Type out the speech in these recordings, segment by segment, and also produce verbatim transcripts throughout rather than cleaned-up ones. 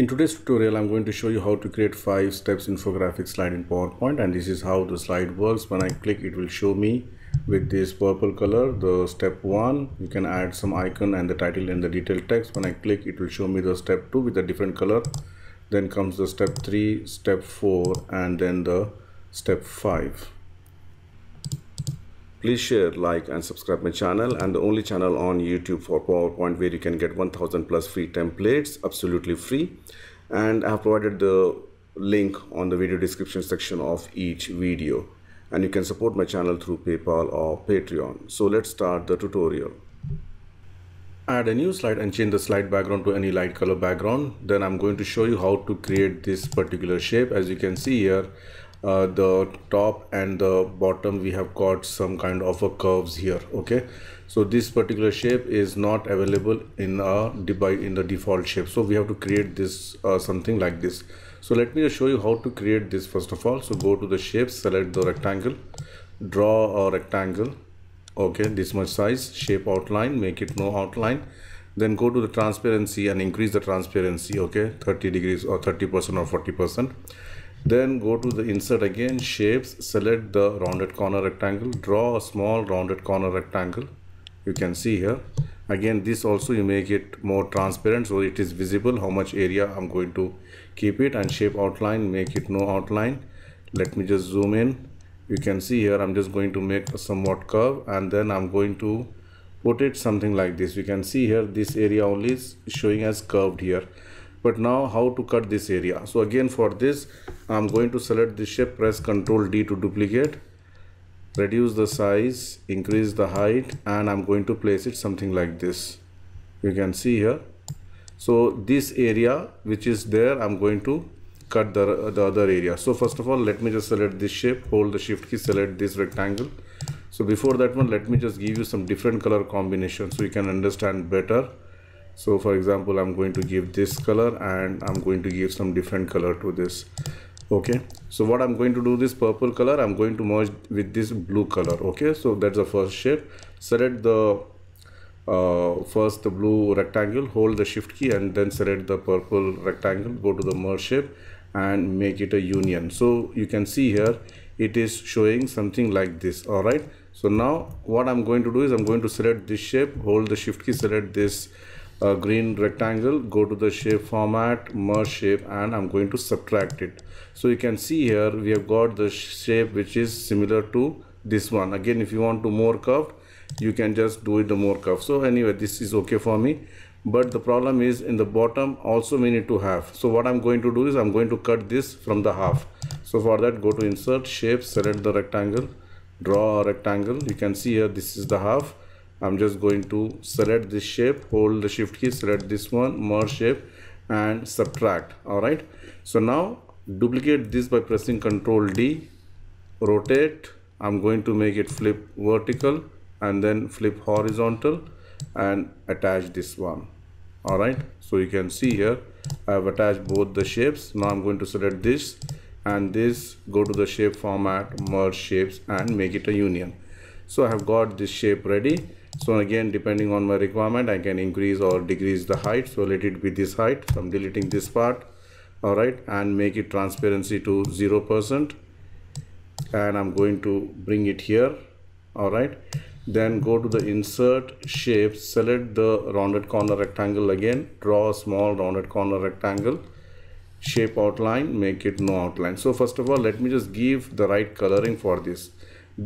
In today's tutorial, I'm going to show you how to create five steps infographic slide in PowerPoint, and this is how the slide works. When I click, it will show me with this purple color the step one. You can add some icon and the title and the detailed text. When I click, it will show me the step two with a different color. Then comes the step three, step four, and then the step five. Please share, like, and subscribe my channel, and the only channel on YouTube for PowerPoint where you can get one thousand plus free templates, absolutely free. And I have provided the link on the video description section of each video. And you can support my channel through PayPal or Patreon. So let's start the tutorial. Add a new slide and change the slide background to any light color background. Then I'm going to show you how to create this particular shape. As you can see here, Uh, the top and the bottom, we have got some kind of a curves here. Okay, so this particular shape is not available in a in the default shape, so we have to create this uh, something like this. So let me just show you how to create this. First of all, so go to the shape, select the rectangle, draw a rectangle. Okay, this much size, shape outline, make it no outline. Then go to the transparency and increase the transparency. Okay, thirty degrees or thirty percent or forty percent. Then go to the insert again, shapes, select the rounded corner rectangle, draw a small rounded corner rectangle. You can see here again, this also you make it more transparent so it is visible how much area I'm going to keep it. And shape outline, make it no outline. Let me just zoom in. You can see here I'm just going to make a somewhat curve, and then I'm going to put it something like this. You can see here this area only is showing as curved here. But now how to cut this area? So again, for this I'm going to select this shape, press Ctrl D to duplicate, reduce the size, increase the height, and I'm going to place it something like this. You can see here. So this area which is there, I'm going to cut the, the other area. So first of all, let me just select this shape, hold the shift key, select this rectangle. So before that one, let me just give you some different color combinations so you can understand better. So for example, I'm going to give this color, and I'm going to give some different color to this. Okay, so what I'm going to do, this purple color, I'm going to merge with this blue color. Okay, so that's the first shape. Select the uh, first the blue rectangle, hold the shift key, and then select the purple rectangle, go to the merge shape and make it a union. So you can see here it is showing something like this. All right, so now what I'm going to do is I'm going to select this shape, hold the shift key, select this a green rectangle, go to the shape format, merge shape, and I'm going to subtract it. So you can see here we have got the shape which is similar to this one. Again, if you want to more curved, you can just do it the more curve. So anyway, this is okay for me, but the problem is in the bottom also we need to have. So what I'm going to do is I'm going to cut this from the half. So for that, go to insert shape, select the rectangle, draw a rectangle. You can see here this is the half. I'm just going to select this shape, hold the shift key, select this one, merge shape and subtract. All right, so now duplicate this by pressing Ctrl D, rotate. I'm going to make it flip vertical and then flip horizontal and attach this one. All right, so you can see here I have attached both the shapes. Now I'm going to select this and this, go to the shape format, merge shapes and make it a union. So I have got this shape ready. So again, depending on my requirement, I can increase or decrease the height. So let it be this height. So I'm deleting this part. All right, and make it transparency to zero percent. And I'm going to bring it here. All right, then go to the insert shape, select the rounded corner rectangle again, draw a small rounded corner rectangle, shape outline, make it no outline. So first of all, let me just give the right coloring for this.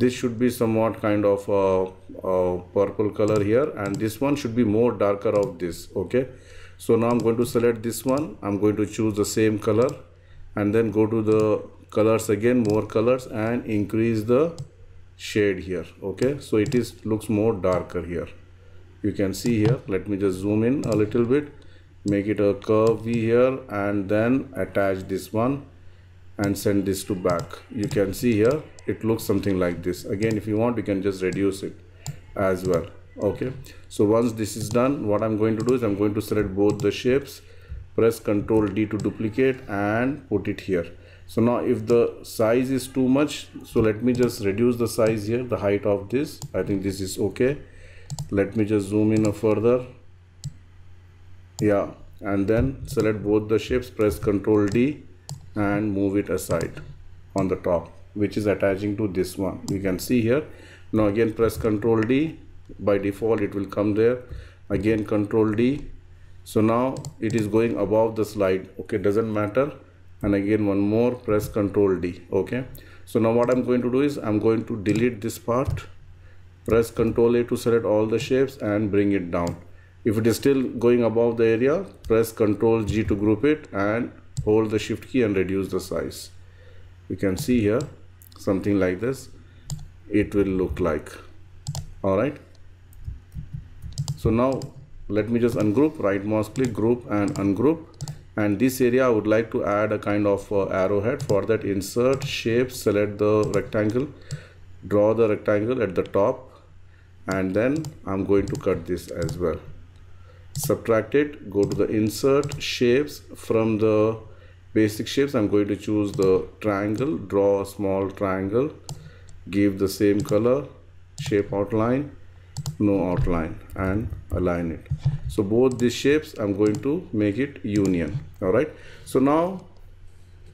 This should be somewhat kind of a, a purple color here, and this one should be more darker of this. Okay, so now I'm going to select this one. I'm going to choose the same color and then go to the colors again, more colors, and increase the shade here. Okay, so it is looks more darker here. You can see here, let me just zoom in a little bit, make it a curvy here and then attach this one and send this to back. You can see here it looks something like this. Again, if you want, you can just reduce it as well. Okay, so once this is done, what I'm going to do is I'm going to select both the shapes, press Ctrl D to duplicate and put it here. So now if the size is too much, so let me just reduce the size here, the height of this. I think this is okay. Let me just zoom in further. Yeah, and then select both the shapes, press Ctrl D and move it aside on the top, which is attaching to this one. You can see here. Now again press Ctrl D. By default it will come there. Again Ctrl D. So now it is going above the slide. Okay, doesn't matter. And again one more, press Ctrl D. Okay. So now what I'm going to do is I'm going to delete this part. Press Ctrl A to select all the shapes and bring it down. If it is still going above the area, press Ctrl G to group it and hold the shift key and reduce the size. You can see here something like this it will look like. Alright. So now let me just ungroup, right mouse click, group and ungroup. And this area I would like to add a kind of uh, arrowhead. For that, insert shape, select the rectangle, draw the rectangle at the top, and then I'm going to cut this as well. Subtract it, go to the insert shapes. From the basic shapes I'm going to choose the triangle, draw a small triangle, give the same color, shape outline, no outline, and align it. So both these shapes I'm going to make it union. Alright, so now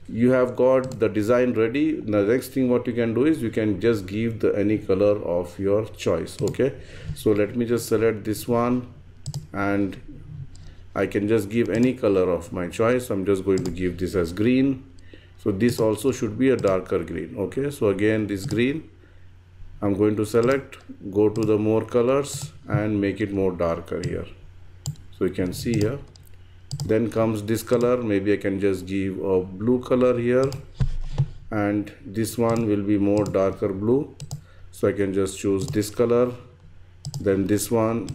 you have got the design ready. The next thing what you can do is you can just give the any color of your choice. Okay, so let me just select this one and I can just give any color of my choice. I'm just going to give this as green. So this also should be a darker green. Okay, so again this green I'm going to select, go to the more colors and make it more darker here. So you can see here. Then comes this color. Maybe I can just give a blue color here, and this one will be more darker blue. So I can just choose this color, then this one,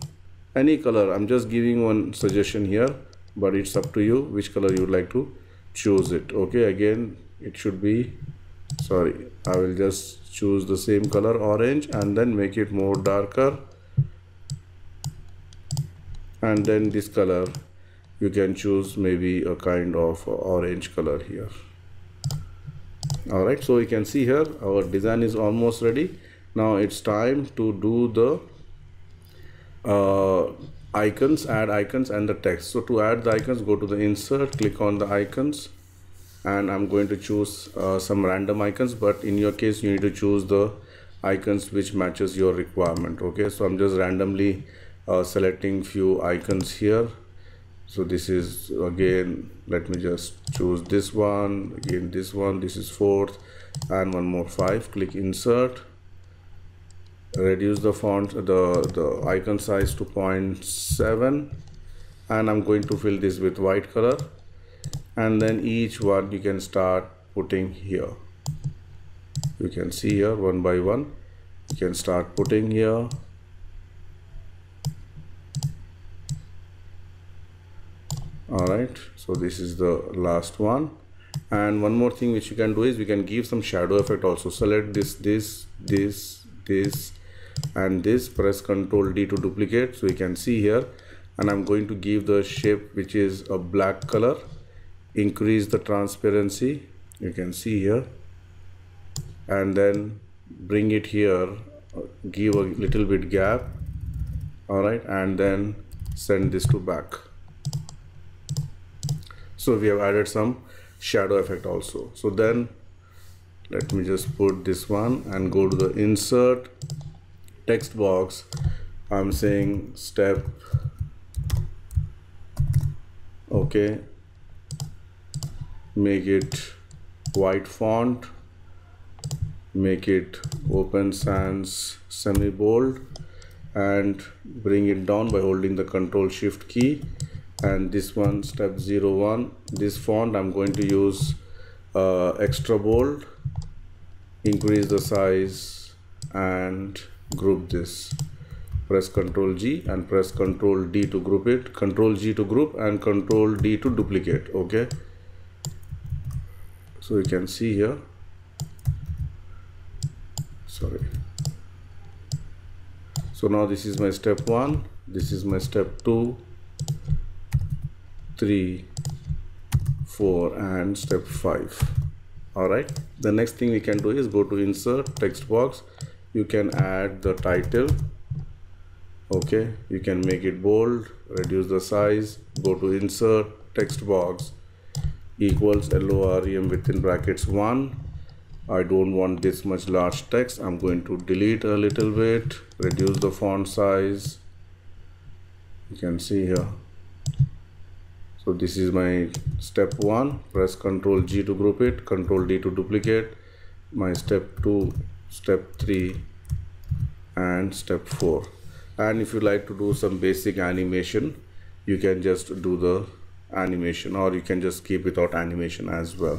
any color. I'm just giving one suggestion here, but it's up to you which color you would like to choose it. Okay, again it should be, sorry, I will just choose the same color orange and then make it more darker, and then this color you can choose maybe a kind of orange color here. Alright, so you can see here our design is almost ready. Now it's time to do the uh, icons, add icons and the text. So to add the icons, go to the insert, click on the icons, and I'm going to choose uh, some random icons, but in your case you need to choose the icons which matches your requirement. Okay, so I'm just randomly uh, selecting few icons here. So this is, again let me just choose this one, again this one, this is fourth and one more five. Click insert, reduce the font, the the icon size to zero point seven, and I'm going to fill this with white color, and then each one you can start putting here. You can see here one by one you can start putting here. Alright, so this is the last one. And one more thing which you can do is we can give some shadow effect also. Select this, this, this, this and this, press Ctrl D to duplicate. So you can see here, and I'm going to give the shape which is a black color. Increase the transparency, you can see here, and then bring it here, give a little bit gap. Alright, and then send this to back. So we have added some shadow effect also. So then let me just put this one and go to the insert text box. I'm saying step, okay, make it white font, make it open sans semi bold, and bring it down by holding the Control Shift key. And this one, step zero one, this font I'm going to use uh, extra bold, increase the size and group this. Press Ctrl G and press Ctrl D to group it, Ctrl G to group and Ctrl D to duplicate. Okay, so you can see here, sorry, so now this is my step one, this is my step two, three, four and step five. Alright, the next thing we can do is go to insert text box. You can add the title. Okay, you can make it bold, reduce the size, go to insert text box equals LOREM within brackets one. I don't want this much large text. I'm going to delete a little bit, reduce the font size. You can see here. So this is my step one. Press Ctrl G to group it, Ctrl D to duplicate. My step two, step three, and step four. And if you like to do some basic animation, you can just do the animation, or you can just keep without animation as well.